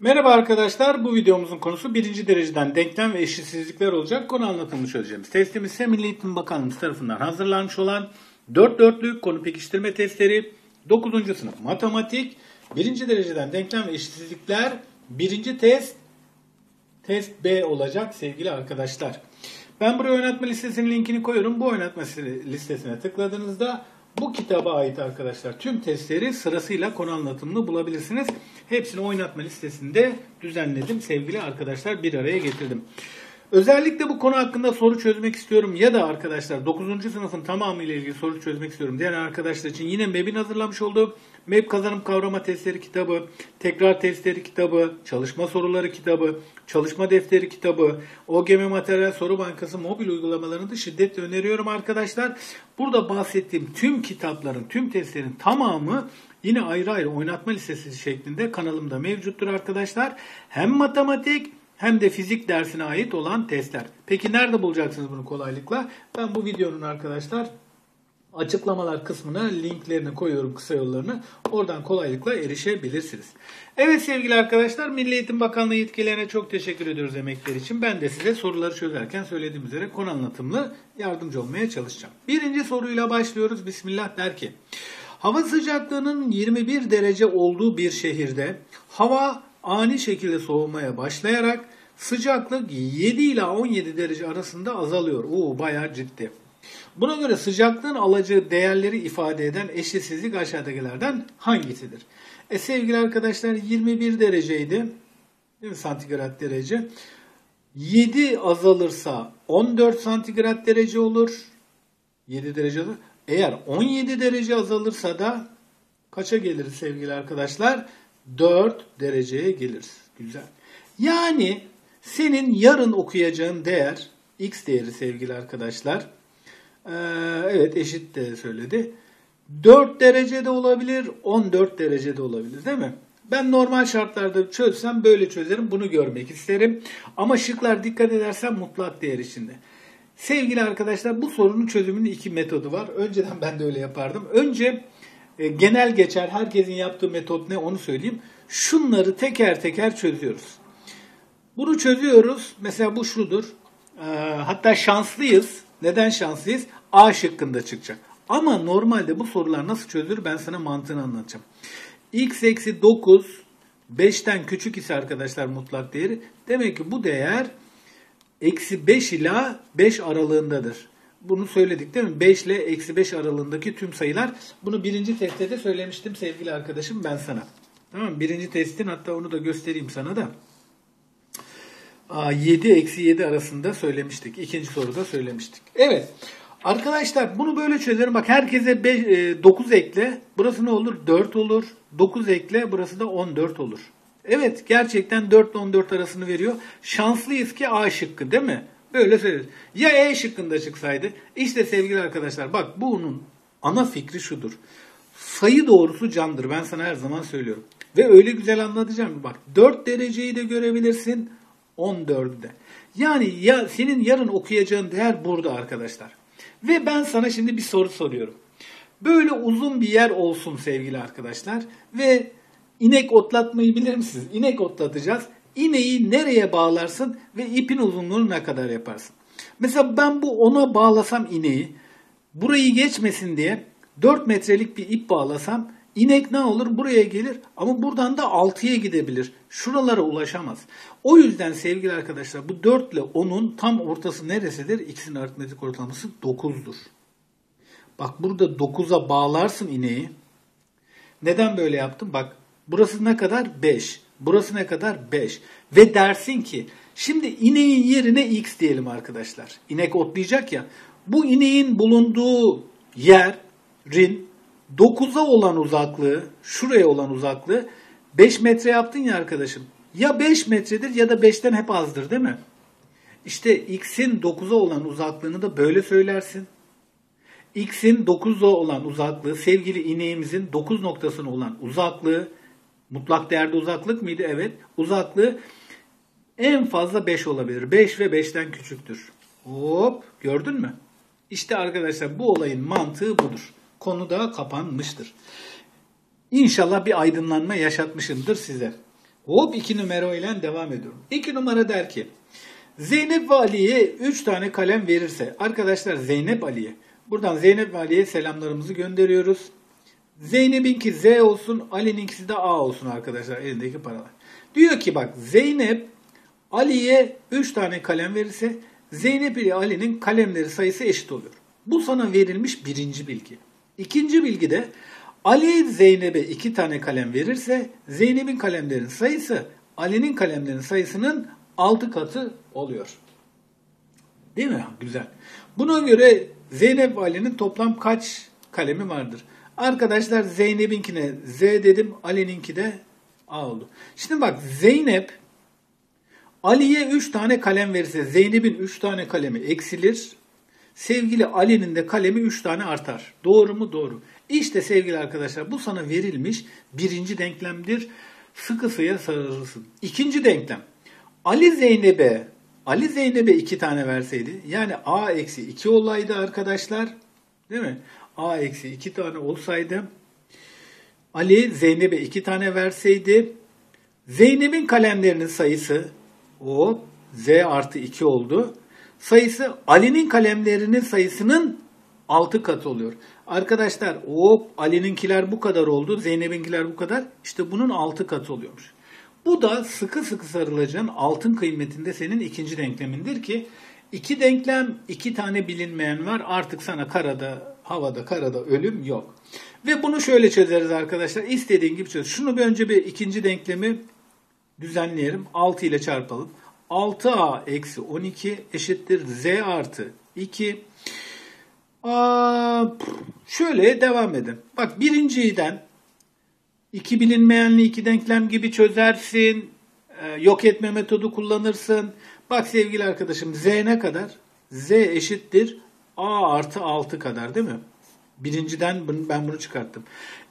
Merhaba arkadaşlar, bu videomuzun konusu birinci dereceden denklem ve eşitsizlikler olacak. Konu anlatımını çözeceğimiz testimiz ise Millî Eğitim Bakanlığı tarafından hazırlanmış olan 4/4'lük konu pekiştirme testleri 9. sınıf matematik birinci dereceden denklem ve eşitsizlikler birinci test B olacak sevgili arkadaşlar. Ben buraya oynatma listesinin linkini koyuyorum. Bu oynatma listesine tıkladığınızda bu kitaba ait arkadaşlar tüm testleri sırasıyla konu anlatımını bulabilirsiniz. Hepsini oynatma listesinde düzenledim sevgili arkadaşlar, bir araya getirdim. Özellikle bu konu hakkında soru çözmek istiyorum ya da arkadaşlar 9. sınıfın tamamıyla ilgili soru çözmek istiyorum diyen arkadaşlar için yine MEB'in hazırlamış olduğu MEB kazanım kavrama testleri kitabı, tekrar testleri kitabı, çalışma soruları kitabı, çalışma defteri kitabı, OGM Materyal Soru Bankası mobil uygulamalarını da şiddetle öneriyorum arkadaşlar. Burada bahsettiğim tüm kitapların, tüm testlerin tamamı yine ayrı ayrı oynatma listesi şeklinde kanalımda mevcuttur arkadaşlar. Hem matematik hem de fizik dersine ait olan testler. Peki nerede bulacaksınız bunu kolaylıkla? Ben bu videonun arkadaşlar açıklamalar kısmına linklerini koyuyorum, kısa yollarını. Oradan kolaylıkla erişebilirsiniz. Evet sevgili arkadaşlar, Millî Eğitim Bakanlığı yetkililerine çok teşekkür ediyoruz emekleri için. Ben de size soruları çözerken söylediğim üzere konu anlatımlı yardımcı olmaya çalışacağım. Birinci soruyla başlıyoruz. Bismillah der ki, hava sıcaklığının 21 derece olduğu bir şehirde hava ani şekilde soğumaya başlayarak sıcaklık 7 ila 17 derece arasında azalıyor. Bayağı ciddi. Buna göre sıcaklığın alacağı değerleri ifade eden eşitsizlik aşağıdakilerden hangisidir? Sevgili arkadaşlar, 21 dereceydi. Değil mi? Santigrat derece. 7 azalırsa 14 santigrat derece olur. 7 derece olur. Eğer 17 derece azalırsa da kaça gelir sevgili arkadaşlar? 4 dereceye gelir. Güzel. Yani senin yarın okuyacağın değer, x değeri sevgili arkadaşlar, evet eşit de söyledi, 4 derecede olabilir, 14 derecede olabilir değil mi? Ben normal şartlarda çözsem böyle çözerim, bunu görmek isterim. Ama şıklar dikkat edersen mutlak değer içinde. Sevgili arkadaşlar, bu sorunun çözümünün iki metodu var. Önceden ben de öyle yapardım. Önce genel geçer herkesin yaptığı metot ne onu söyleyeyim. Şunları teker teker çözüyoruz. Bunu çözüyoruz. Mesela bu şudur. Hatta şanslıyız. Neden şanslıyız? A şıkkında çıkacak. Ama normalde bu sorular nasıl çözülür ben sana mantığını anlatacağım. X eksi 9 5'ten küçük ise arkadaşlar mutlak değeri. Demek ki bu değer eksi 5 ila 5 aralığındadır. Bunu söyledik değil mi? 5 ile eksi 5 aralığındaki tüm sayılar. Bunu birinci testte de söylemiştim sevgili arkadaşım ben sana. Tamam mı? Birinci testin, hatta onu da göstereyim sana da. 7 eksi 7 arasında söylemiştik. İkinci soruda söylemiştik. Evet. Arkadaşlar bunu böyle çözerim. Bak herkese 9 ekle. Burası ne olur? 4 olur. 9 ekle. Burası da 14 olur. Evet. Gerçekten 4 ile 14 arasını veriyor. Şanslıyız ki A şıkkı değil mi? Böyle söyleriz. Ya E şıkkında çıksaydı? İşte sevgili arkadaşlar bak bunun ana fikri şudur. Sayı doğrusu candır. Ben sana her zaman söylüyorum. Ve öyle güzel anlatacağım. Bak 4 dereceyi de görebilirsin. 14'ü de. Yani ya, senin yarın okuyacağın değer burada arkadaşlar. Ve ben sana şimdi bir soru soruyorum. Böyle uzun bir yer olsun sevgili arkadaşlar. Ve inek otlatmayı bilir misiniz? İnek otlatacağız. İneği nereye bağlarsın ve ipin uzunluğunu ne kadar yaparsın? Mesela ben bu 10'a bağlasam ineği, burayı geçmesin diye 4 metrelik bir ip bağlasam inek ne olur? Buraya gelir ama buradan da 6'ya gidebilir. Şuralara ulaşamaz. O yüzden sevgili arkadaşlar bu 4 ile 10'un tam ortası neresidir? X'in aritmetik ortalaması 9'dur. Bak burada 9'a bağlarsın ineği. Neden böyle yaptım? Bak burası ne kadar? 5. Burası ne kadar? 5. Ve dersin ki şimdi ineğin yerine X diyelim arkadaşlar. İnek otlayacak ya. Bu ineğin bulunduğu yerin 9'a olan uzaklığı, şuraya olan uzaklığı 5 metre yaptın ya arkadaşım. Ya 5 metredir ya da 5'ten hep azdır değil mi? İşte X'in 9'a olan uzaklığını da böyle söylersin. X'in 9'a olan uzaklığı, sevgili ineğimizin 9 noktasına olan uzaklığı, mutlak değerde uzaklık mıydı? Evet. Uzaklığı en fazla 5 olabilir. 5 ve 5'ten küçüktür. Hop, gördün mü? İşte arkadaşlar bu olayın mantığı budur. Konu da kapanmıştır. İnşallah bir aydınlanma yaşatmışımdır size. Hop 2 numara ile devam ediyorum. 2 numara der ki Zeynep ve Ali'ye 3 tane kalem verirse. Arkadaşlar Zeynep Ali'ye. Buradan Zeynep ve Ali'ye selamlarımızı gönderiyoruz. Zeynep'inki Z olsun, Ali'ninkisi de A olsun arkadaşlar elindeki paralar. Diyor ki bak Zeynep Ali'ye 3 tane kalem verirse Zeynep ile Ali'nin kalemleri sayısı eşit oluyor. Bu sana verilmiş birinci bilgi. İkinci bilgi de Ali Zeynep'e 2 tane kalem verirse Zeynep'in kalemlerinin sayısı Ali'nin kalemlerinin sayısının 6 katı oluyor. Değil mi? Güzel. Buna göre Zeynep ve Ali'nin toplam kaç kalemi vardır? Arkadaşlar Zeynep'inkine Z dedim, Ali'ninki de A oldu. Şimdi bak Zeynep Ali'ye 3 tane kalem verirse Zeynep'in 3 tane kalemi eksilir. Sevgili Ali'nin de kalemi 3 tane artar. Doğru mu? Doğru. İşte sevgili arkadaşlar bu sana verilmiş birinci denklemdir. Sıkısıya sarılırsın. İkinci denklem. Ali Zeynep'e 2 tane verseydi yani A eksi 2 olaydı arkadaşlar. Değil mi? A eksi 2 tane olsaydı. Ali Zeynep'e 2 tane verseydi. Zeynep'in kalemlerinin sayısı o Z artı 2 oldu. Sayısı Ali'nin kalemlerinin sayısının 6 katı oluyor. Arkadaşlar hop Ali'ninkiler bu kadar oldu. Zeynep'inkiler bu kadar. İşte bunun 6 katı oluyormuş. Bu da sıkı sıkı sarılacağın altın kıymetinde senin ikinci denklemindir ki 2 denklem 2 tane bilinmeyen var. Artık sana havada karada ölüm yok. Ve bunu şöyle çözeriz arkadaşlar. İstediğin gibi çöz. Şunu önce bir ikinci denklemi düzenleyelim. 6 ile çarpalım. 6a eksi 12 eşittir z artı 2. Şöyle devam edin. Bak birinciden 2 bilinmeyenli 2 denklem gibi çözersin. Yok etme metodu kullanırsın. Bak sevgili arkadaşım z ne kadar? Z eşittir a artı 6 kadar değil mi? Birinciden ben bunu çıkarttım.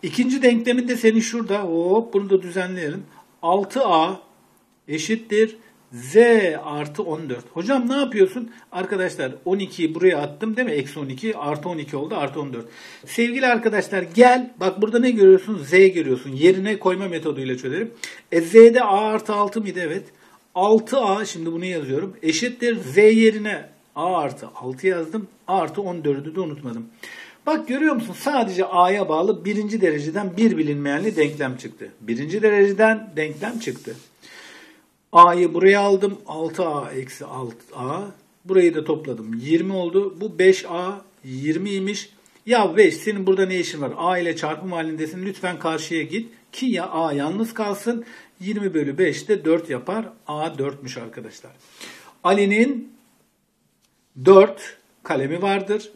İkinci denklemin de senin şurada. Hop bunu da düzenleyelim. 6a eşittir z artı 14. Hocam ne yapıyorsun? Arkadaşlar 12'yi buraya attım değil mi? Eksi 12 artı 12 oldu artı 14. Sevgili arkadaşlar gel. Bak burada ne görüyorsun? Z görüyorsun. Yerine koyma metoduyla çözelim. Z'de a artı 6 mıydı? Evet. 6a şimdi bunu yazıyorum. Eşittir z yerine a artı 6 yazdım. A artı 14'ü de unutmadım. Bak görüyor musun? Sadece a'ya bağlı birinci dereceden bir bilinmeyenli denklem çıktı. Birinci dereceden denklem çıktı. A'yı buraya aldım. 6A eksi 6A. Burayı da topladım. 20 oldu. Bu 5A 20'ymiş. Ya 5 senin burada ne işin var? A ile çarpım halindesin. Lütfen karşıya git. Ki ya A yalnız kalsın. 20 bölü 5 de 4 yapar. A 4'müş arkadaşlar. Ali'nin 4 kalemi vardır.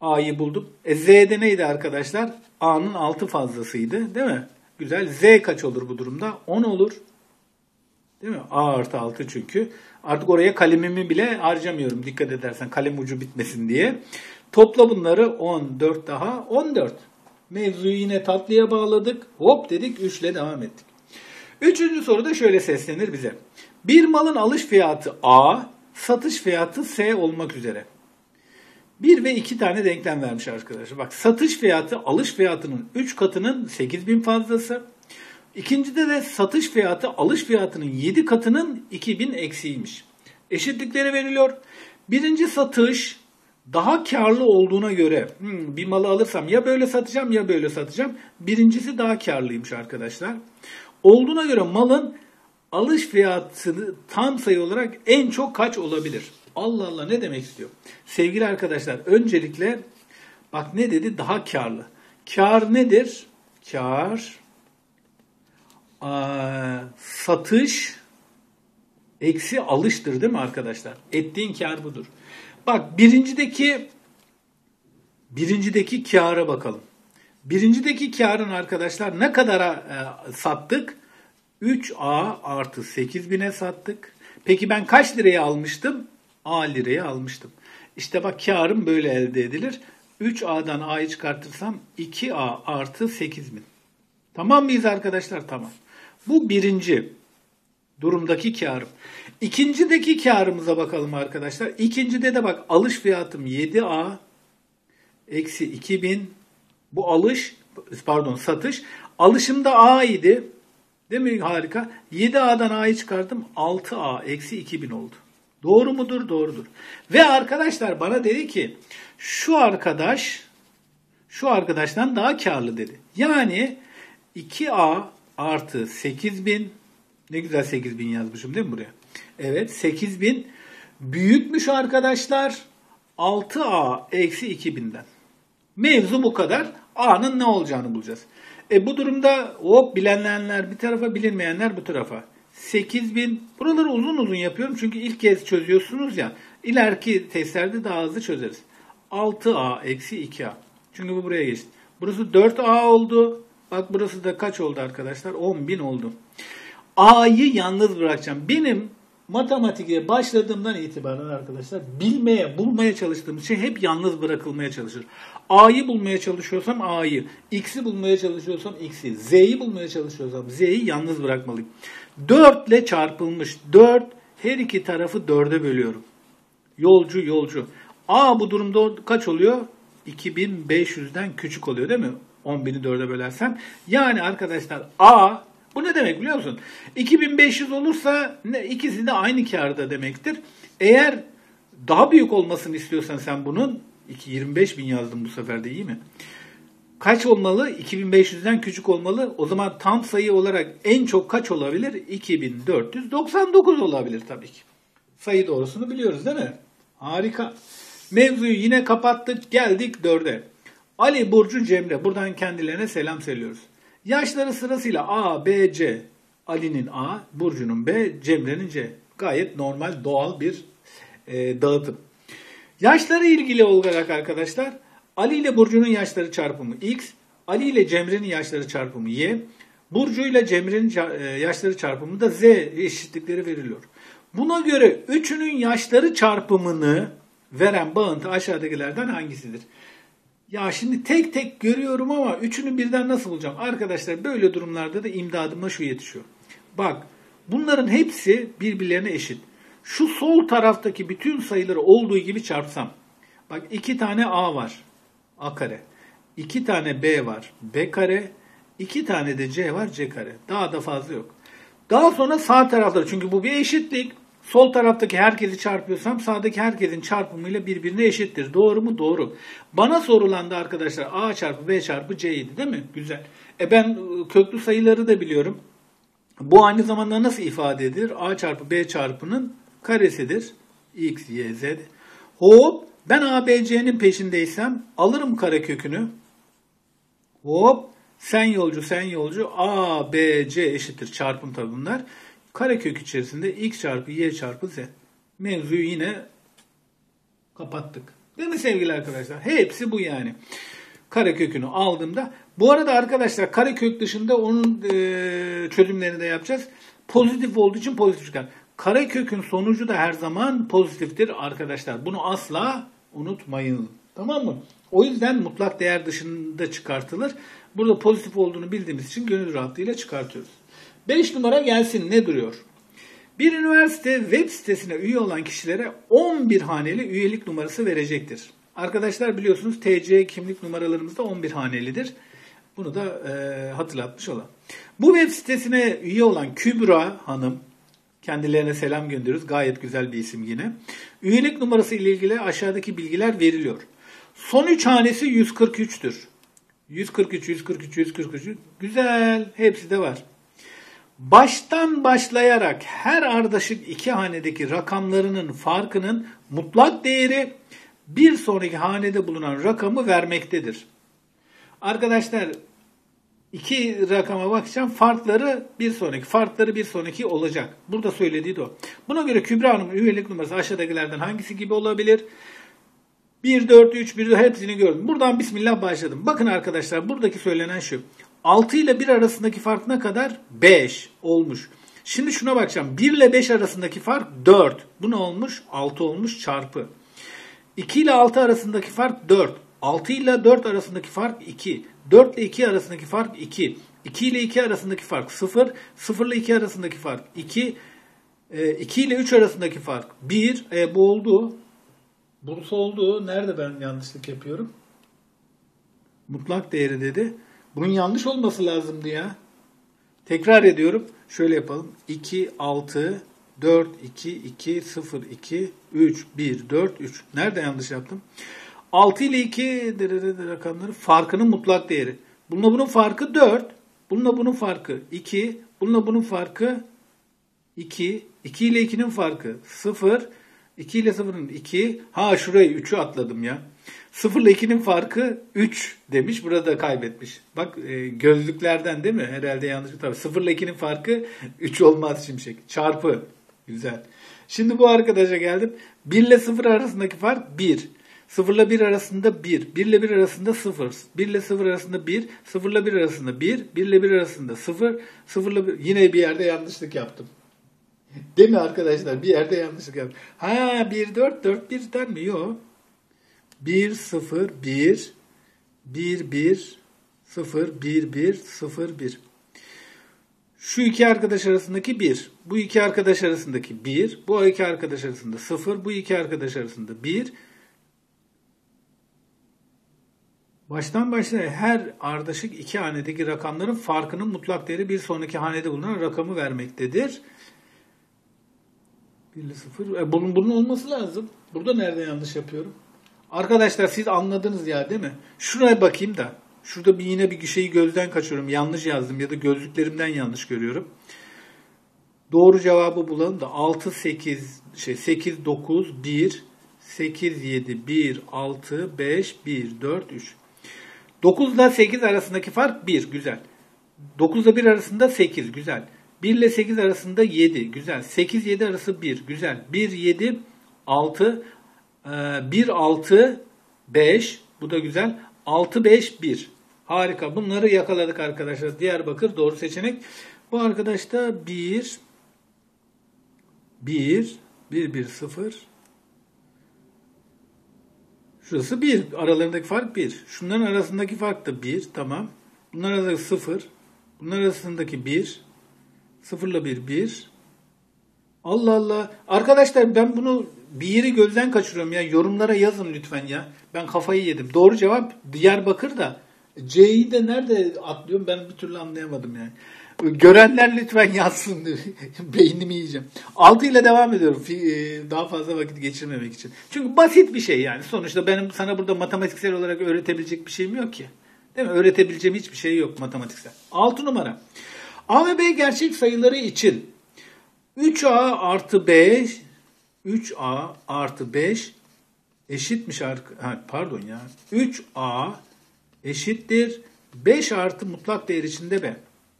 A'yı buldum. Z'de neydi arkadaşlar? A'nın 6 fazlasıydı. Değil mi? Güzel. Z kaç olur bu durumda? 10 olur. Değil mi? A artı 6 çünkü. Artık oraya kalemimi bile harcamıyorum. Dikkat edersen kalem ucu bitmesin diye. Topla bunları 14 daha 14. Mevzuyu yine tatlıya bağladık. Hop dedik 3 ile devam ettik. Üçüncü soruda şöyle seslenir bize. Bir malın alış fiyatı A, satış fiyatı S olmak üzere. 1 ve 2 tane denklem vermiş arkadaşlar. Bak satış fiyatı alış fiyatının 3 katının 8.000 fazlası. İkincide de satış fiyatı alış fiyatının 7 katının 2000 eksiğiymiş. Eşitlikleri veriliyor. Birinci satış daha karlı olduğuna göre bir malı alırsam ya böyle satacağım ya böyle satacağım. Birincisi daha karlıymış arkadaşlar. Olduğuna göre malın alış fiyatını tam sayı olarak en çok kaç olabilir? Allah Allah ne demek istiyor? Sevgili arkadaşlar öncelikle bak ne dedi daha karlı. Kar nedir? Kar... satış eksi alıştır değil mi arkadaşlar? Ettiğin kar budur. Bak birincideki kâra bakalım. Birincideki karın arkadaşlar ne kadara sattık? 3A artı 8.000'e sattık. Peki ben kaç liraya almıştım? A liraya almıştım. İşte bak karım böyle elde edilir. 3A'dan A'yı çıkartırsam 2A artı 8.000. Tamam mıyız arkadaşlar? Tamam. Bu birinci durumdaki kârım. İkincideki kârımıza bakalım arkadaşlar. İkincide de bak alış fiyatım 7A eksi 2000. Bu satış. Alışımda A idi. Değil mi? Harika. 7A'dan A'yı çıkardım. 6A eksi 2000 oldu. Doğru mudur? Doğrudur. Ve arkadaşlar bana dedi ki şu arkadaştan daha karlı dedi. Yani 2A artı 8000, ne güzel 8000 yazmışım değil mi buraya? Evet, 8000 büyükmüş arkadaşlar 6A eksi 2000'den. Mevzu bu kadar. A'nın ne olacağını bulacağız. Bu durumda hop bilenler bir tarafa, bilinmeyenler bu tarafa. 8000, buraları uzun uzun yapıyorum çünkü ilk kez çözüyorsunuz ya. İleriki testlerde daha hızlı çözeriz. 6A eksi 2A. Çünkü bu buraya geçti. Burası 4A oldu. Bak burası da kaç oldu arkadaşlar? 10.000 oldu. A'yı yalnız bırakacağım. Benim matematiğe başladığımdan itibaren arkadaşlar bilmeye, bulmaya çalıştığım şey hep yalnız bırakılmaya çalışır. A'yı bulmaya çalışıyorsam A'yı, X'i bulmaya çalışıyorsam X'i, Z'yi bulmaya çalışıyorsam Z'yi yalnız bırakmalıyım. 4 ile çarpılmış. 4, her iki tarafı 4'e bölüyorum. Yolcu, yolcu. A bu durumda kaç oluyor? 2500'den küçük oluyor değil mi? 10.000'i 4'e bölersen. Yani arkadaşlar A, bu ne demek biliyor musun? 2500 olursa ikisi de aynı kârda demektir. Eğer daha büyük olmasını istiyorsan sen bunun, 25.000 yazdım bu sefer de iyi mi? Kaç olmalı? 2500'den küçük olmalı. O zaman tam sayı olarak en çok kaç olabilir? 2499 olabilir tabii ki. Sayı doğrusunu biliyoruz değil mi? Harika. Mevzuyu yine kapattık. Geldik 4'e. Ali, Burcu, Cemre. Buradan kendilerine selam söylüyoruz. Yaşları sırasıyla A, B, C. Ali'nin A, Burcu'nun B, Cemre'nin C. Gayet normal, doğal bir dağıtım. Yaşları ilgili olarak arkadaşlar, Ali ile Burcu'nun yaşları çarpımı X, Ali ile Cemre'nin yaşları çarpımı Y, Burcu ile Cemre'nin yaşları çarpımı da Z eşitlikleri veriliyor. Buna göre üçünün yaşları çarpımını veren bağıntı aşağıdakilerden hangisidir? Ya şimdi tek tek görüyorum ama üçünü birden nasıl bulacağım? Arkadaşlar böyle durumlarda da imdadıma şu yetişiyor. Bak bunların hepsi birbirlerine eşit. Şu sol taraftaki bütün sayıları olduğu gibi çarpsam. Bak 2 tane A var. A kare. 2 tane B var. B kare. 2 tane de C var. C kare. Daha da fazla yok. Daha sonra sağ tarafları. Çünkü bu bir eşitlik. Sol taraftaki herkesi çarpıyorsam sağdaki herkesin çarpımıyla birbirine eşittir. Doğru mu? Doğru. Bana sorulan da arkadaşlar A çarpı B çarpı C idi değil mi? Güzel. Ben köklü sayıları da biliyorum. Bu aynı zamanda nasıl ifade edilir? A çarpı B çarpının karesidir. X, Y, Z. Hop. Ben A, B, C'nin peşindeysem alırım karekökünü. Hop. Sen yolcu, sen yolcu. A, B, C eşittir. Çarpım tabi bunlar. Karekök içerisinde X çarpı Y çarpı Z. Mevzuyu yine kapattık. Değil mi sevgili arkadaşlar? Hepsi bu yani. Karekökünü aldığımda. Bu arada arkadaşlar karekök dışında onun çözümlerini de yapacağız. Pozitif olduğu için pozitif çıkar. Karekökün sonucu da her zaman pozitiftir arkadaşlar. Bunu asla unutmayın. Tamam mı? O yüzden mutlak değer dışında çıkartılır. Burada pozitif olduğunu bildiğimiz için gönül rahatlığıyla çıkartıyoruz. 5 numara gelsin, ne duruyor? Bir üniversite web sitesine üye olan kişilere 11 haneli üyelik numarası verecektir. Arkadaşlar biliyorsunuz TC kimlik numaralarımız da 11 hanelidir. Bunu da hatırlatmış olan. Bu web sitesine üye olan Kübra Hanım, kendilerine selam gönderiyoruz. Gayet güzel bir isim yine. Üyelik numarası ile ilgili aşağıdaki bilgiler veriliyor. Son 3 hanesi 143'tür. 143, 143, 143. Güzel. Hepsi de var. Baştan başlayarak her ardışık iki hanedeki rakamlarının farkının mutlak değeri bir sonraki hanede bulunan rakamı vermektedir. Arkadaşlar iki rakama bakacağım. Farkları bir sonraki olacak. Burada söylediği de o. Buna göre Kübra Hanım'ın üyelik numarası aşağıdakilerden hangisi gibi olabilir? 1, 4, 3, 1, hepsini gördüm. Buradan bismillah başladım. Bakın arkadaşlar buradaki söylenen şu. 6 ile 1 arasındaki fark ne kadar? 5 olmuş. Şimdi şuna bakacağım. 1 ile 5 arasındaki fark 4. Bu ne olmuş? 6 olmuş çarpı. 2 ile 6 arasındaki fark 4. 6 ile 4 arasındaki fark 2. 4 ile 2 arasındaki fark 2. 2 ile 2 arasındaki fark 0. 0 ile 2 arasındaki fark 2. 2 ile 3 arasındaki fark 1. Bu oldu. Burası oldu. Nerede ben yanlışlık yapıyorum? Mutlak değeri dedi. Bunun yanlış olması lazımdı ya. Tekrar ediyorum. Şöyle yapalım. 2, 6, 4, 2, 2, 0, 2, 3, 1, 4, 3. Nerede yanlış yaptım? 6 ile 2 rakamları farkının mutlak değeri. Bununla bunun farkı 4. Bununla bunun farkı 2. Bununla bunun farkı 2. 2 ile 2'nin farkı 0. 2 ile 0'ın 2. Ha şurayı 3'ü atladım ya. 0 ile 2'nin farkı 3 demiş. Burada kaybetmiş. Bak gözlüklerden değil mi? Herhalde yanlış. Tabii 0 ile 2'nin farkı 3 olmaz şimşek. Çarpı. Güzel. Şimdi bu arkadaşa geldim. 1 ile 0 arasındaki fark 1. 0 ile 1 arasında 1, 1 ile 1 arasında 0, 1 ile 0 arasında 1, 0 ile 1 arasında 1, 1 ile 1 arasında 0, 0 ile 1... Yine bir yerde yanlışlık yaptım. Değil mi arkadaşlar? Bir yerde yanlışlık yaptım. Ha 1, 4, 4, 1'den mi? Yok. 1, 0, 1, 1, 1, 0, 1, 1, 0, 1. Şu iki arkadaş arasındaki 1, bu iki arkadaş arasındaki 1, bu iki arkadaş arasında 0, bu iki arkadaş arasında 1. Baştan başlaya her ardışık iki hanedeki rakamların farkının mutlak değeri bir sonraki hanede bulunan rakamı vermektedir. 1 ile 0. Bunun olması lazım. Burada nerede yanlış yapıyorum? Arkadaşlar siz anladınız ya değil mi? Şuraya bakayım da. Şurada yine bir şeyi gözden kaçırıyorum. Yanlış yazdım ya da gözlüklerimden yanlış görüyorum. Doğru cevabı bulalım da 6, 8, 8, 9, 1, 8, 7, 1, 6, 5, 1, 4, 3. 9 ile 8 arasındaki fark 1. Güzel. 9 ile 1 arasında 8. Güzel. 1 ile 8 arasında 7. Güzel. 8-7 arası 1. Güzel. 1-7 6 1-6-5. Bu da güzel. 6-5-1. Harika. Bunları yakaladık arkadaşlar. Diyarbakır doğru seçenek. Bu arkadaş da 1-1-1-1-0. Şurası 1. Aralarındaki fark 1. Şunların arasındaki fark da 1. Tamam. Bunlar arasındaki 0. Bunlar arasındaki 1. 0 ile 1. 1. Allah Allah. Arkadaşlar ben bunu bir yeri gözden kaçırıyorum ya. Yorumlara yazın lütfen ya. Ben kafayı yedim. Doğru cevap Diyarbakır da. C'yi de nerede atlıyorum ben bir türlü anlayamadım yani. Görenler lütfen yazsın. Beynimi yiyeceğim. 6 ile devam ediyorum. Daha fazla vakit geçirmemek için. Çünkü basit bir şey yani. Sonuçta benim sana burada matematiksel olarak öğretebilecek bir şeyim yok ki. Değil mi? Öğretebileceğim hiçbir şey yok matematiksel. 6 numara. A ve B gerçek sayıları için 3A artı 5 3A artı 5 eşitmiş. Pardon ya. 3A eşittir 5 artı mutlak değer içinde B.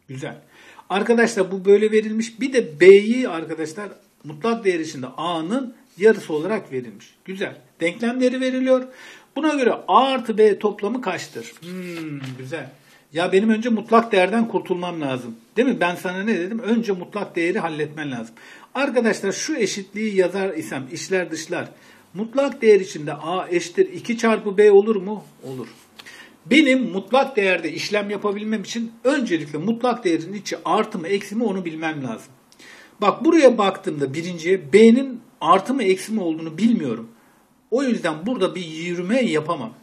Güzel. Arkadaşlar bu böyle verilmiş. Bir de B'yi arkadaşlar mutlak değer içinde A'nın yarısı olarak verilmiş. Güzel. Denklemleri veriliyor. Buna göre A artı B toplamı kaçtır? Güzel. Ya benim önce mutlak değerden kurtulmam lazım. Değil mi? Ben sana ne dedim? Önce mutlak değeri halletmen lazım. Arkadaşlar şu eşitliği yazar isem içler dışlar. Mutlak değer içinde A eşittir 2 çarpı B olur mu? Olur. Benim mutlak değerde işlem yapabilmem için öncelikle mutlak değerin içi artı mı eksi mi onu bilmem lazım. Bak buraya baktığımda birinciye B'nin artı mı eksi mi olduğunu bilmiyorum. O yüzden burada bir yürüme yapamam.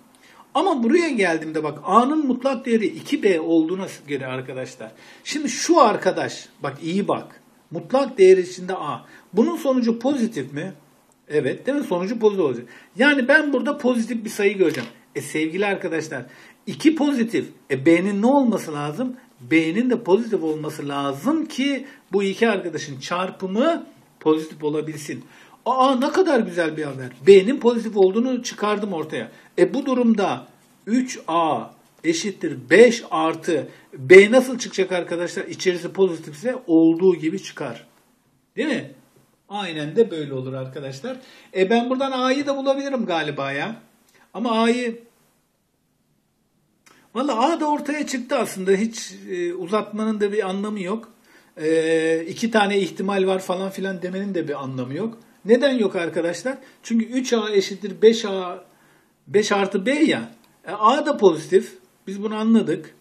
Ama buraya geldiğimde bak A'nın mutlak değeri 2B olduğuna göre arkadaşlar. Şimdi şu arkadaş bak iyi bak. Mutlak değer içinde A. Bunun sonucu pozitif mi? Evet değil mi? Sonucu pozitif olacak. Yani ben burada pozitif bir sayı göreceğim. Sevgili arkadaşlar 2 pozitif. B'nin ne olması lazım? B'nin de pozitif olması lazım ki bu iki arkadaşın çarpımı pozitif olabilsin. Aa ne kadar güzel bir haber. B'nin pozitif olduğunu çıkardım ortaya. Bu durumda 3A eşittir 5 artı B nasıl çıkacak arkadaşlar? İçerisi pozitifse olduğu gibi çıkar. Değil mi? Aynen de böyle olur arkadaşlar. Ben buradan A'yı da bulabilirim galiba ya. Ama A'yı valla A da ortaya çıktı aslında. Hiç uzatmanın da bir anlamı yok. İki tane ihtimal var falan filan demenin de bir anlamı yok. Neden yok arkadaşlar? Çünkü 3A eşittir 5A 5 artı B ya. A da pozitif. Biz bunu anladık.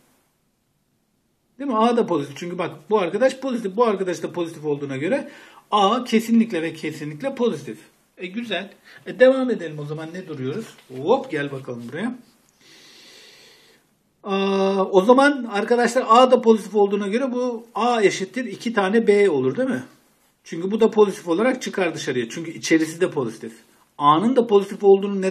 Değil mi? A da pozitif. Çünkü bak bu arkadaş pozitif. Bu arkadaş da pozitif olduğuna göre A kesinlikle ve kesinlikle pozitif. Güzel. Devam edelim o zaman ne duruyoruz? Hop gel bakalım buraya. O zaman arkadaşlar A da pozitif olduğuna göre bu A eşittir 2 tane B olur değil mi? Çünkü bu da pozitif olarak çıkar dışarıya. Çünkü içerisi de pozitif. A'nın da pozitif olduğunu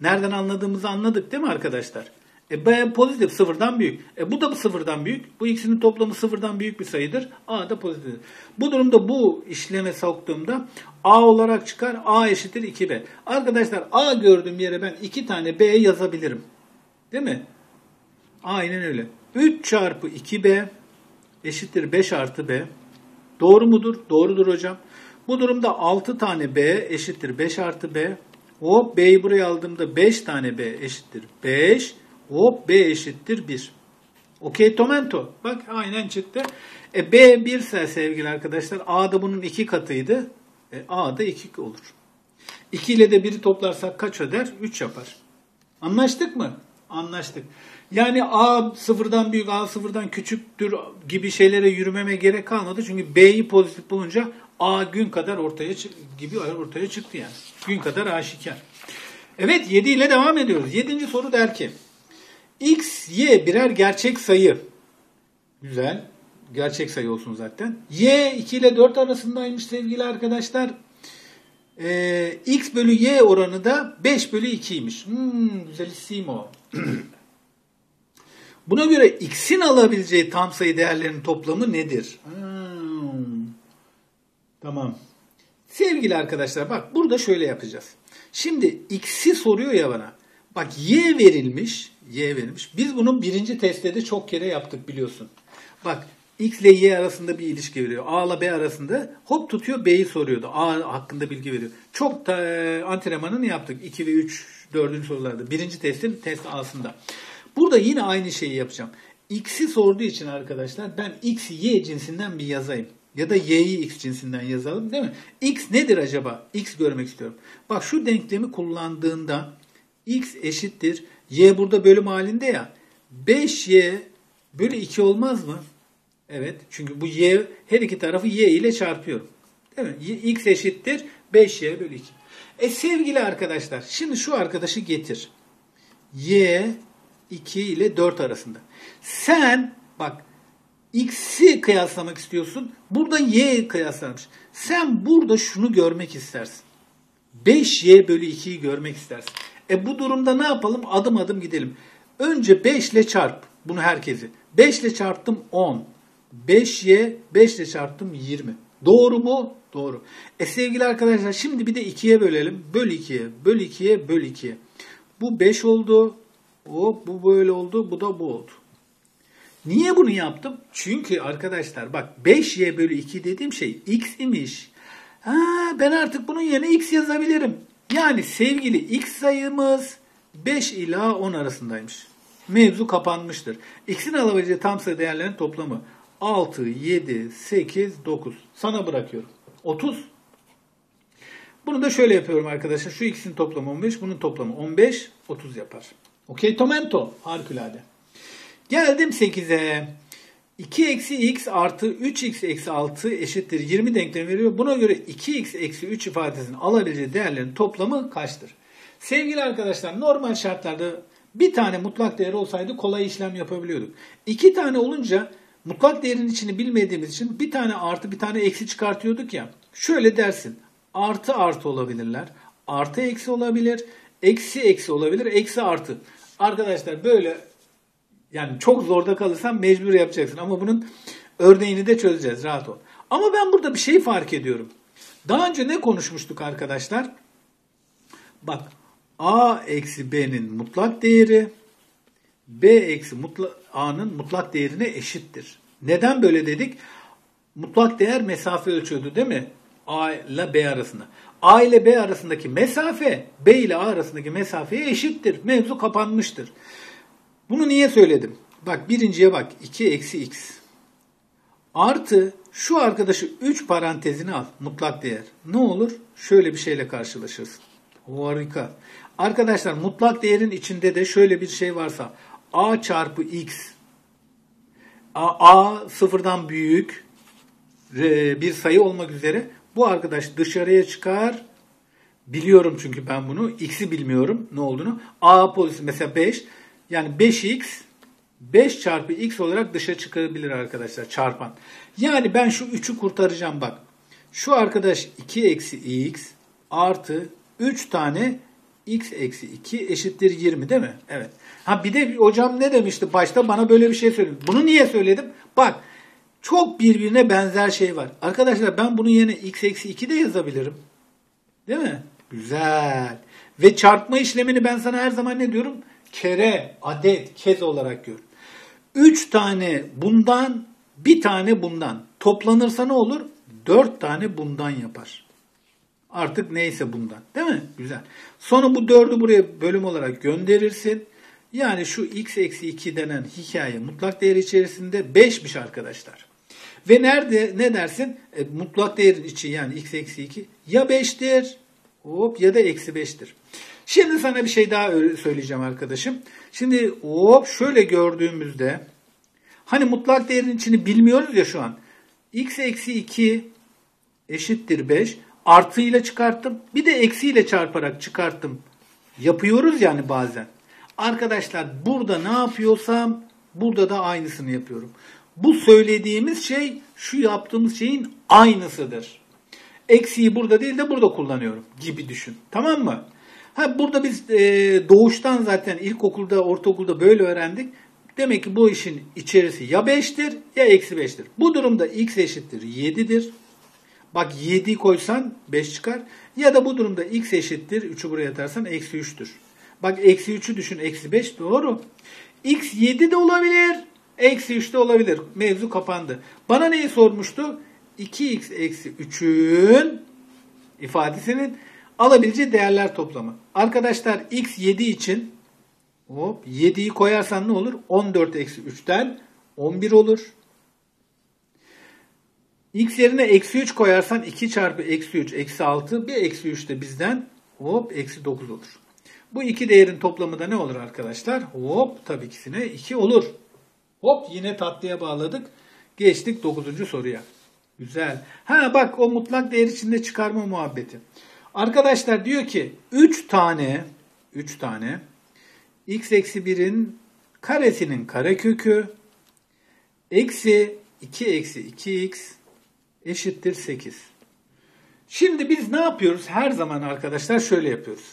nereden anladığımızı anladık değil mi arkadaşlar? B pozitif, sıfırdan büyük. Bu da sıfırdan büyük. Bu ikisinin toplamı sıfırdan büyük bir sayıdır. A da pozitif. Bu durumda bu işleme soktuğumda A olarak çıkar. A eşittir 2B. Arkadaşlar A gördüğüm yere ben 2 tane B yazabilirim. Değil mi? Aynen öyle. 3 çarpı 2B eşittir 5 artı B. Doğru mudur? Doğrudur hocam. Bu durumda 6 tane B eşittir 5 artı B. Hop B'yi buraya aldığımda 5 tane B eşittir 5. Hop B eşittir 1. Okey Tomento. Bak aynen çıktı. B 1 ise sevgili arkadaşlar A da bunun 2 katıydı. A da 2 olur. 2 ile de 1'i toplarsak kaç öder? 3 yapar. Anlaştık mı? Anlaştık. Yani A sıfırdan büyük, A sıfırdan küçüktür gibi şeylere yürümeme gerek kalmadı. Çünkü B'yi pozitif bulunca A gün kadar ortaya çıktı yani. Gün kadar aşikar. Evet 7 ile devam ediyoruz. 7. soru der ki X, Y birer gerçek sayı. Güzel. Gerçek sayı olsun zaten. Y 2 ile 4 arasındaymış sevgili arkadaşlar. X bölü Y oranı da 5 bölü 2'ymiş. Güzel isim o. Buna göre X'in alabileceği tam sayı değerlerinin toplamı nedir? Tamam. Sevgili arkadaşlar bak burada şöyle yapacağız. Şimdi X'i soruyor ya bana. Bak Y verilmiş. Y verilmiş. Biz bunu birinci testte de çok kere yaptık biliyorsun. Bak X ile Y arasında bir ilişki veriyor. A ile B arasında hop tutuyor B'yi soruyordu. A hakkında bilgi veriyor. Çok da antrenmanını yaptık. 2 ve 3, 4. sorularda. Birinci testin test A'sında. Burada yine aynı şeyi yapacağım. X'i sorduğu için arkadaşlar ben X'i Y cinsinden bir yazayım. Ya da Y'yi X cinsinden yazalım değil mi? X nedir acaba? X görmek istiyorum. Bak şu denklemi kullandığında X eşittir. Y burada bölüm halinde ya. 5Y bölü 2 olmaz mı? Evet. Çünkü bu Y her iki tarafı Y ile çarpıyorum. Değil mi? X eşittir 5Y bölü 2. Sevgili arkadaşlar şimdi şu arkadaşı getir. Y 2 ile 4 arasında. Sen bak X'i kıyaslamak istiyorsun. Burada Y kıyaslamış. Sen burada şunu görmek istersin. 5Y bölü 2'yi görmek istersin. Bu durumda ne yapalım? Adım adım gidelim. Önce 5 ile çarp. Bunu herkesi. 5 ile çarptım 10. 5y 5 ile çarptım 20. Doğru mu? Doğru. Sevgili arkadaşlar şimdi bir de 2'ye bölelim. Böl 2'ye, böl 2'ye, böl 2'ye. Bu 5 oldu. Bu böyle oldu. Bu da bu oldu. Niye bunu yaptım? Çünkü arkadaşlar bak 5y bölü 2 dediğim şey x imiş. Ben artık bunun yerine x yazabilirim. Yani sevgili x sayımız 5 ila 10 arasındaymış. Mevzu kapanmıştır. X'in alabileceği tam sayı değerlerin toplamı 6, 7, 8, 9. Sana bırakıyorum. 30. Bunu da şöyle yapıyorum arkadaşlar. Şu x'in toplamı 15, bunun toplamı 15, 30 yapar. Okey, Tomento. Harikulade. Geldim 8'e. 2 eksi x artı 3x eksi 6 eşittir 20 denklemi veriyor. Buna göre 2x eksi 3 ifadesinin alabileceği değerlerin toplamı kaçtır? Sevgili arkadaşlar normal şartlarda bir tane mutlak değer olsaydı kolay işlem yapabiliyorduk. 2 tane olunca mutlak değerin içini bilmediğimiz için bir tane artı bir tane eksi çıkartıyorduk ya. Şöyle dersin artı artı olabilirler, artı eksi olabilir, eksi eksi olabilir, eksi artı. Arkadaşlar böyle... Yani çok zorda kalırsan mecbur yapacaksın. Ama bunun örneğini de çözeceğiz. Rahat ol. Ama ben burada bir şey fark ediyorum. Daha önce ne konuşmuştuk arkadaşlar? Bak. A eksi B'nin mutlak değeri B eksi A'nın mutlak değerine eşittir. Neden böyle dedik? Mutlak değer mesafe ölçüyordu değil mi? A ile B arasında. A ile B arasındaki mesafe B ile A arasındaki mesafeye eşittir. Mevzu kapanmıştır. Bunu niye söyledim? Bak birinciye bak. 2 eksi x. Artı şu arkadaşı 3 parantezine al. Mutlak değer. Ne olur? Şöyle bir şeyle karşılaşırsın. Harika. Arkadaşlar mutlak değerin içinde de şöyle bir şey varsa. A çarpı x. A sıfırdan büyük bir sayı olmak üzere. Bu arkadaş dışarıya çıkar. Biliyorum çünkü ben bunu. X'i bilmiyorum ne olduğunu. A pozitif mesela 5. Yani 5x 5 çarpı x olarak dışa çıkabilir arkadaşlar, çarpan. Yani ben şu 3'ü kurtaracağım bak. Şu arkadaş 2 eksi x artı 3 tane x eksi 2 eşittir 20 değil mi? Evet. Ha bir de hocam ne demişti başta, bana böyle bir şey söyledi. Bunu niye söyledim? Bak çok birbirine benzer şey var. Arkadaşlar ben bunu yerine x eksi 2 de yazabilirim. Değil mi? Güzel. Ve çarpma işlemini ben sana her zaman ne diyorum? Kere, adet, kez olarak gör. 3 tane bundan, bir tane bundan. Toplanırsa ne olur? 4 tane bundan yapar. Artık neyse bundan. Değil mi? Güzel. Sonra bu 4'ü buraya bölüm olarak gönderirsin. Yani şu x-2 denen hikaye mutlak değer içerisinde 5'miş arkadaşlar. Ve nerede ne dersin? Mutlak değerin içi yani x-2 ya 5'tir hop ya da eksi 5'tir. Şimdi sana bir şey daha söyleyeceğim arkadaşım. Şimdi hop şöyle gördüğümüzde hani mutlak değerin içini bilmiyoruz ya şu an. x-2 eşittir 5. Artıyla çıkarttım. Bir de eksiyle çarparak çıkarttım. Yapıyoruz yani bazen. Arkadaşlar burada ne yapıyorsam burada da aynısını yapıyorum. Bu söylediğimiz şey şu yaptığımız şeyin aynısıdır. Eksiyi burada değil de burada kullanıyorum gibi düşün. Tamam mı? Ha, burada biz doğuştan zaten ilkokulda, ortaokulda böyle öğrendik. Demek ki bu işin içerisi ya 5'tir ya eksi 5'tir. Bu durumda x eşittir 7'dir. Bak 7'yi koysan 5 çıkar. Ya da bu durumda x eşittir 3'ü buraya atarsan eksi 3'tür. Bak eksi 3'ü düşün, eksi 5 doğru. X 7 de olabilir, eksi 3 de olabilir. Mevzu kapandı. Bana neyi sormuştu? 2x eksi 3'ün ifadesinin alabileceği değerler toplamı. Arkadaşlar x 7 için hop 7'yi koyarsan ne olur? 14 eksi 3'ten 11 olur. X yerine eksi 3 koyarsan 2 çarpı eksi 3 eksi 6 bir eksi 3 de bizden hop eksi 9 olur. Bu iki değerin toplamı da ne olur arkadaşlar? Hop tabii ikisine 2 olur. Hop yine tatlıya bağladık. Geçtik 9. soruya. Güzel. Ha bak o mutlak değer içinde çıkarma muhabbeti. Arkadaşlar diyor ki 3 tane x eksi 1'in karesinin karekökü eksi 2 eksi 2x eşittir 8. Şimdi biz ne yapıyoruz? Her zaman arkadaşlar şöyle yapıyoruz.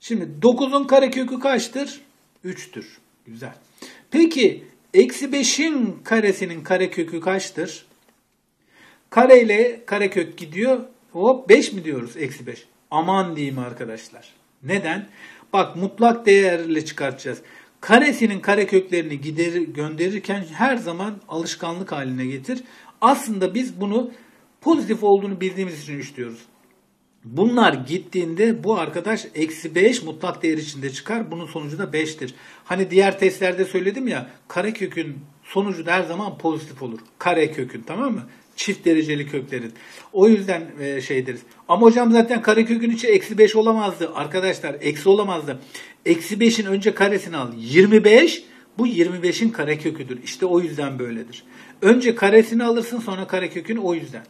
Şimdi 9'un karekökü kaçtır? 3'tür. Güzel. Peki eksi 5'in karesinin karekökü kaçtır? Kare ile karekök gidiyor. Hop 5 mi diyoruz? Eksi 5. Aman diyeyim arkadaşlar. Neden? Bak mutlak değerle çıkartacağız. Karesinin kareköklerini gönderirken her zaman alışkanlık haline getir. Aslında biz bunu pozitif olduğunu bildiğimiz için 3 diyoruz. Bunlar gittiğinde bu arkadaş eksi 5 mutlak değer içinde çıkar. Bunun sonucu da 5'tir. Hani diğer testlerde söyledim ya, karekökün sonucu da her zaman pozitif olur. Karekökün, tamam mı? Çift dereceli köklerin. O yüzden şey deriz. Ama hocam zaten karekökün içi eksi 5 olamazdı. Arkadaşlar eksi olamazdı. Eksi 5'in önce karesini al. 25. Bu 25'in kareköküdür. İşte o yüzden böyledir. Önce karesini alırsın sonra karekökünü, o yüzden.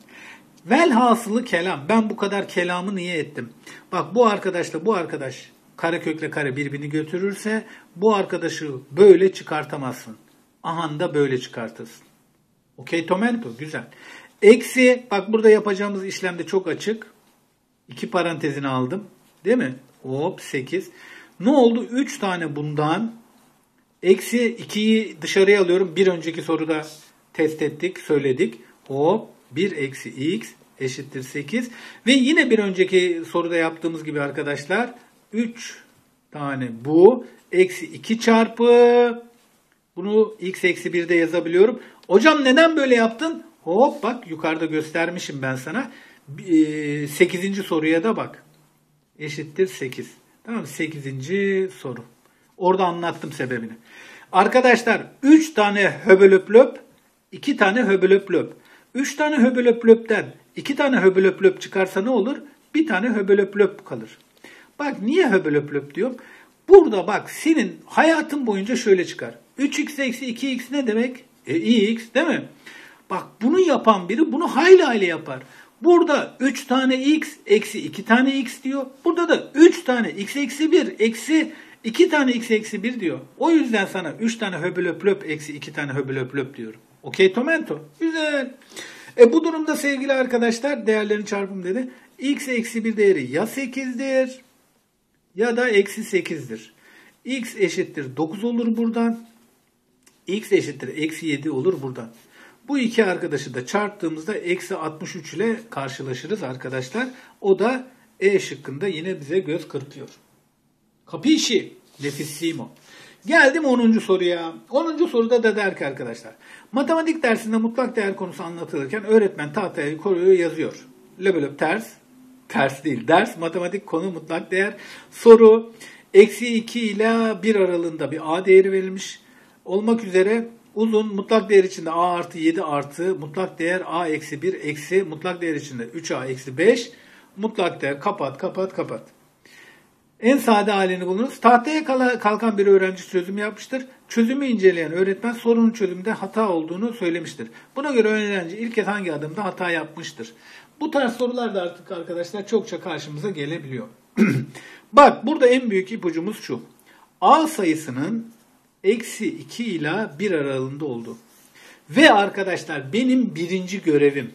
Velhasılı kelam. Ben bu kadar kelamı niye ettim? Bak bu arkadaşla bu arkadaş karekökle kare birbirini götürürse bu arkadaşı böyle çıkartamazsın. Aha da böyle çıkartırsın. Okey tomento, güzel. Eksi, bak burada yapacağımız işlemde çok açık. 2 parantezini aldım. Değil mi? Hop 8. Ne oldu? 3 tane bundan. Eksi 2'yi dışarıya alıyorum. Bir önceki soruda test ettik, söyledik. Hop 1 eksi x eşittir 8. Ve yine bir önceki soruda yaptığımız gibi arkadaşlar 3 tane bu. Eksi 2 çarpı bunu x eksi 1'de yazabiliyorum. Hocam neden böyle yaptın? Hop bak yukarıda göstermişim ben sana. 8. soruya da bak. Eşittir 8. Tamam, 8. soru. Orada anlattım sebebini. Arkadaşlar 3 tane höbölöplöp, 2 tane höbölöplöp. 3 tane höbölöplöpten 2 tane höbölöplöp çıkarsa ne olur? Bir tane höbölöplöp kalır. Bak niye höbölöplöp diyorum? Burada bak senin hayatın boyunca şöyle çıkar. 3x eksi 2x ne demek? X değil mi? Bak bunu yapan biri bunu hayli hayli yapar. Burada 3 tane x eksi 2 tane x diyor. Burada da 3 tane x eksi 1 eksi 2 tane x eksi 1 diyor. O yüzden sana 3 tane höbülöplöp eksi 2 tane höbülöplöp diyorum. Okey Tomento. Güzel. Bu durumda sevgili arkadaşlar değerlerin çarpımı dedi. X eksi 1 değeri ya 8'dir ya da eksi 8'dir. X eşittir 9 olur buradan. X eşittir eksi 7 olur buradan. Bu iki arkadaşı da çarptığımızda eksi 63 ile karşılaşırız arkadaşlar. O da E şıkkında yine bize göz kırpıyor. Kapişi. Nefissimo. Geldim 10. soruya. 10. soruda da der ki arkadaşlar. Matematik dersinde mutlak değer konusu anlatılırken öğretmen tahtaya koruyor yazıyor. Löbölöp ters. Ters değil. Ders, matematik, konu, mutlak değer. Soru. Eksi 2 ile 1 aralığında bir A değeri verilmiş. Olmak üzere uzun mutlak değer içinde A artı 7 artı mutlak değer A eksi 1 eksi mutlak değer içinde 3A eksi 5 mutlak değer kapat. En sade halini bulunuz. Tahtaya kalkan bir öğrenci çözüm yapmıştır. Çözümü inceleyen öğretmen sorunun çözümde hata olduğunu söylemiştir. Buna göre öğrenci ilk kez hangi adımda hata yapmıştır? Bu tarz sorular da artık arkadaşlar çokça karşımıza gelebiliyor. Bak burada en büyük ipucumuz şu. A sayısının eksi 2 ile 1 aralığında oldu. Ve arkadaşlar benim birinci görevim.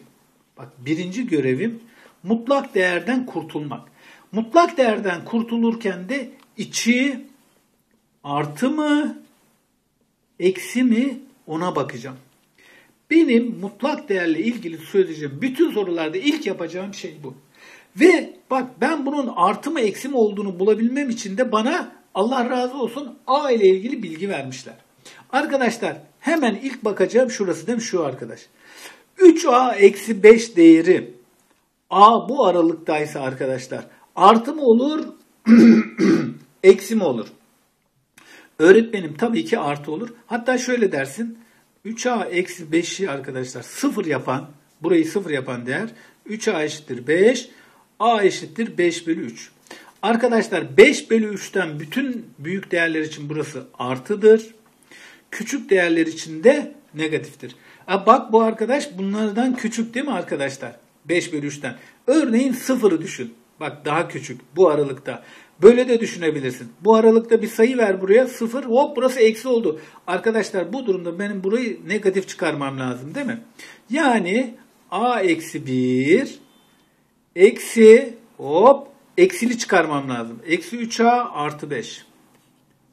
Bak birinci görevim mutlak değerden kurtulmak. Mutlak değerden kurtulurken de içi artı mı eksi mi ona bakacağım. Benim mutlak değerle ilgili söyleyeceğim bütün sorularda ilk yapacağım şey bu. Ve bak ben bunun artı mı eksi mi olduğunu bulabilmem için de bana Allah razı olsun A ile ilgili bilgi vermişler. Arkadaşlar hemen ilk bakacağım şurası değil mi şu arkadaş. 3A eksi 5 değeri A bu aralıktaysa arkadaşlar artı mı olur eksi mi olur? Öğretmenim tabii ki artı olur. Hatta şöyle dersin 3A eksi 5'i arkadaşlar burayı sıfır yapan değer 3A eşittir 5 A eşittir 5 bölü 3. Arkadaşlar 5 bölü 3'ten bütün büyük değerler için burası artıdır. Küçük değerler için de negatiftir. Bak bu arkadaş bunlardan küçük değil mi arkadaşlar? 5 bölü 3'ten. Örneğin 0'ı düşün. Bak daha küçük bu aralıkta. Böyle de düşünebilirsin. Bu aralıkta bir sayı ver buraya 0 hop burası eksi oldu. Arkadaşlar bu durumda benim burayı negatif çıkarmam lazım değil mi? Yani A eksi 1 eksi hop eksili çıkarmam lazım. Eksi 3A artı 5.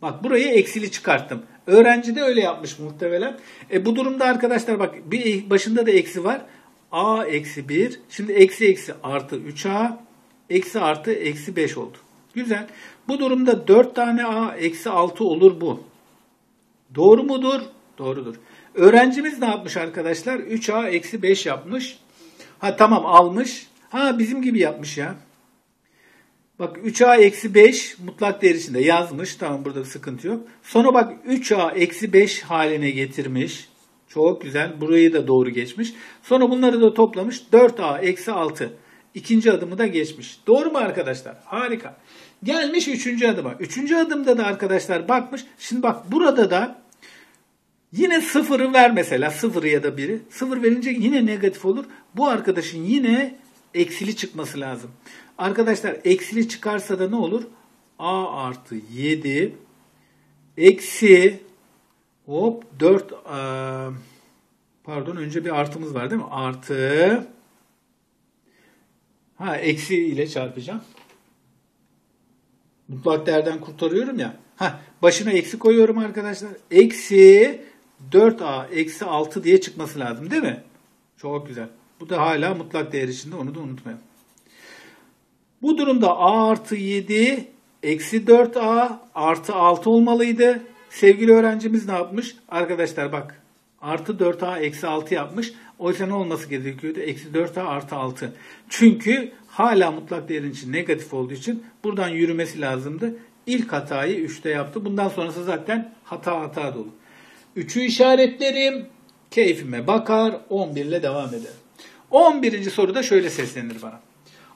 Bak burayı eksili çıkarttım. Öğrenci de öyle yapmış muhtemelen. Bu durumda arkadaşlar bak bir başında da eksi var. A eksi 1. Şimdi eksi eksi artı 3A. Eksi artı eksi 5 oldu. Güzel. Bu durumda 4 tane A eksi 6 olur bu. Doğru mudur? Doğrudur. Öğrencimiz ne yapmış arkadaşlar? 3A eksi 5 yapmış. Ha tamam almış. Ha bizim gibi yapmış ya. Bak 3A eksi 5 mutlak değer içinde yazmış. Tamam burada bir sıkıntı yok. Sonra bak 3A eksi 5 haline getirmiş. Çok güzel. Burayı da doğru geçmiş. Sonra bunları da toplamış. 4A eksi 6. İkinci adımı da geçmiş. Doğru mu arkadaşlar? Harika. Gelmiş üçüncü adıma. Üçüncü adımda da arkadaşlar bakmış. Şimdi bak burada da yine sıfırı ver mesela. Sıfırı ya da biri. Sıfır verince yine negatif olur. Bu arkadaşın yine eksili çıkması lazım. Arkadaşlar eksili çıkarsa da ne olur? A artı 7 eksi hop 4 pardon önce bir artımız var değil mi? Artı eksi ile çarpacağım. Mutlak değerden kurtarıyorum ya. Başına eksi koyuyorum arkadaşlar. Eksi 4A eksi 6 diye çıkması lazım değil mi? Çok güzel. Bu da hala mutlak değer içinde onu da unutmayalım. Bu durumda A artı 7 eksi 4A artı 6 olmalıydı. Sevgili öğrencimiz ne yapmış? Arkadaşlar bak artı 4A eksi 6 yapmış. Oysa ne olması gerekiyordu? Eksi 4A artı 6. Çünkü hala mutlak değerin için negatif olduğu için buradan yürümesi lazımdı. İlk hatayı 3'te yaptı. Bundan sonrası zaten hata dolu. 3'ü işaretlerim. Keyfime bakar. 11 ile devam ederim. 11. soruda şöyle seslenir bana.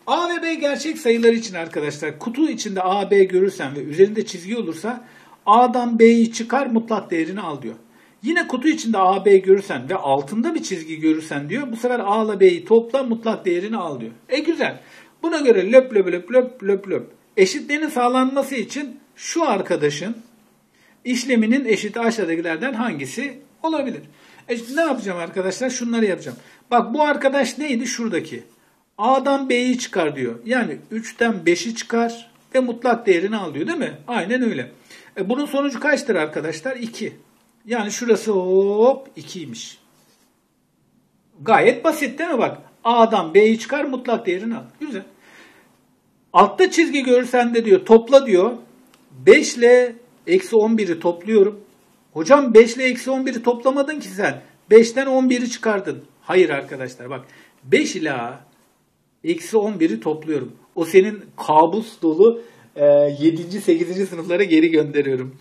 A ve B gerçek sayılar için arkadaşlar kutu içinde A, B görürsen ve üzerinde çizgi olursa A'dan B'yi çıkar mutlak değerini al diyor. Yine kutu içinde A, B görürsen ve altında bir çizgi görürsen diyor. Bu sefer A ile B'yi topla mutlak değerini al diyor. Güzel. Buna göre löp löp löp löp löp löp. Eşitliğinin sağlanması için şu arkadaşın işleminin eşiti aşağıdakilerden hangisi olabilir? Şimdi ne yapacağım arkadaşlar? Şunları yapacağım. Bak bu arkadaş neydi? Şuradaki. A'dan B'yi çıkar diyor. Yani 3'ten 5'i çıkar ve mutlak değerini al diyor değil mi? Aynen öyle. Bunun sonucu kaçtır arkadaşlar? 2. Yani şurası hop 2'ymiş. Gayet basit değil mi bak? A'dan B'yi çıkar mutlak değerini al. Güzel. Altta çizgi görürsen de diyor topla diyor. 5 ile eksi 11'i topluyorum. Hocam 5 ile eksi 11'i toplamadın ki sen. 5'ten 11'i çıkardın. Hayır arkadaşlar bak. 5 ile eksi 11'i topluyorum. O senin kabus dolu 7. 8. sınıflara geri gönderiyorum.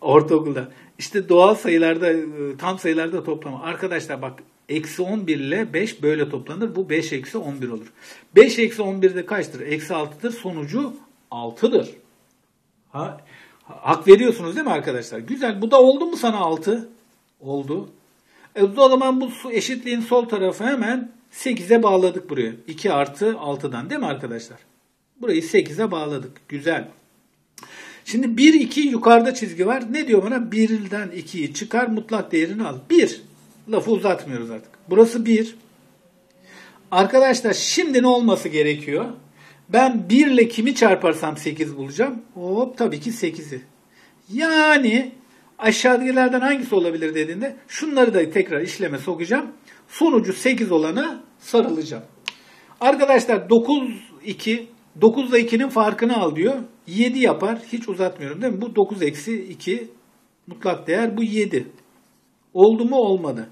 Ortaokulda. İşte doğal sayılarda, tam sayılarda toplama. Arkadaşlar bak. Eksi 11 ile 5 böyle toplanır. Bu 5 eksi 11 olur. 5 eksi 11 de kaçtır? Eksi 6'dır. Sonucu 6'dır. Ha? Hak veriyorsunuz değil mi arkadaşlar? Güzel. Bu da oldu mu sana 6? Oldu. O zaman bu eşitliğin sol tarafı hemen 8'e bağladık buraya. 2 artı 6'dan değil mi arkadaşlar? Burayı 8'e bağladık. Güzel. Şimdi 1, 2 yukarıda çizgi var. Ne diyor bana? 1'den 2'yi çıkar. Mutlak değerini al. 1. Lafı uzatmıyoruz artık. Burası 1. Arkadaşlar şimdi ne olması gerekiyor? Ben 1 ile kimi çarparsam 8 bulacağım. Hop tabii ki 8'i. Yani aşağıdakilerden hangisi olabilir dediğinde şunları da tekrar işleme sokacağım. Sonucu 8 olana sarılacağım. Arkadaşlar 9, 2. 9 ile 2'nin farkını al diyor. 7 yapar. Hiç uzatmıyorum değil mi? Bu 9 eksi 2 mutlak değer. Bu 7. Oldu mu? Olmadı.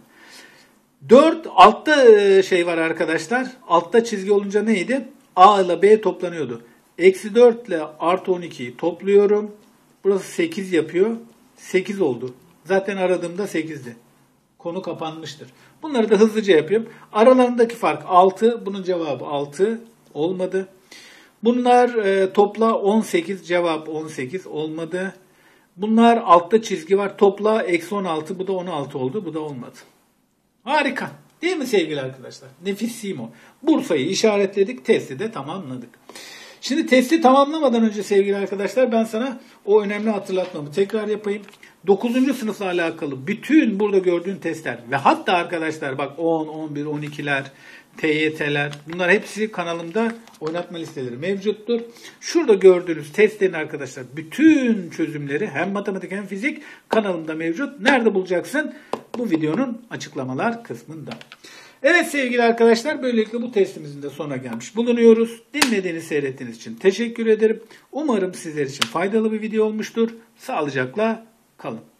4 altta şey var arkadaşlar. Altta çizgi olunca neydi? A ile B toplanıyordu. Eksi 4 ile artı 12'yi topluyorum. Burası 8 yapıyor. 8 oldu. Zaten aradığımda 8'di. Konu kapanmıştır. Bunları da hızlıca yapayım. Aralarındaki fark 6. Bunun cevabı 6. Olmadı. Bunlar topla 18. Cevap 18. Olmadı. Bunlar altta çizgi var. Topla eksi 16. Bu da 16 oldu. Bu da olmadı. Harika. Değil mi sevgili arkadaşlar? Nefissimo. Bursa'yı işaretledik. Testi de tamamladık. Şimdi testi tamamlamadan önce sevgili arkadaşlar ben sana o önemli hatırlatmamı tekrar yapayım. 9. sınıfla alakalı bütün burada gördüğün testler ve hatta arkadaşlar bak 10, 11, 12'ler, TYT'ler bunlar hepsi kanalımda oynatma listeleri mevcuttur. Şurada gördüğünüz testlerin arkadaşlar bütün çözümleri hem matematik hem fizik kanalımda mevcut. Nerede bulacaksın? Bu videonun açıklamalar kısmında. Evet sevgili arkadaşlar böylelikle bu testimizin de sonuna gelmiş bulunuyoruz. Dinlediğiniz, seyrettiğiniz için teşekkür ederim. Umarım sizler için faydalı bir video olmuştur. Sağlıcakla kalın.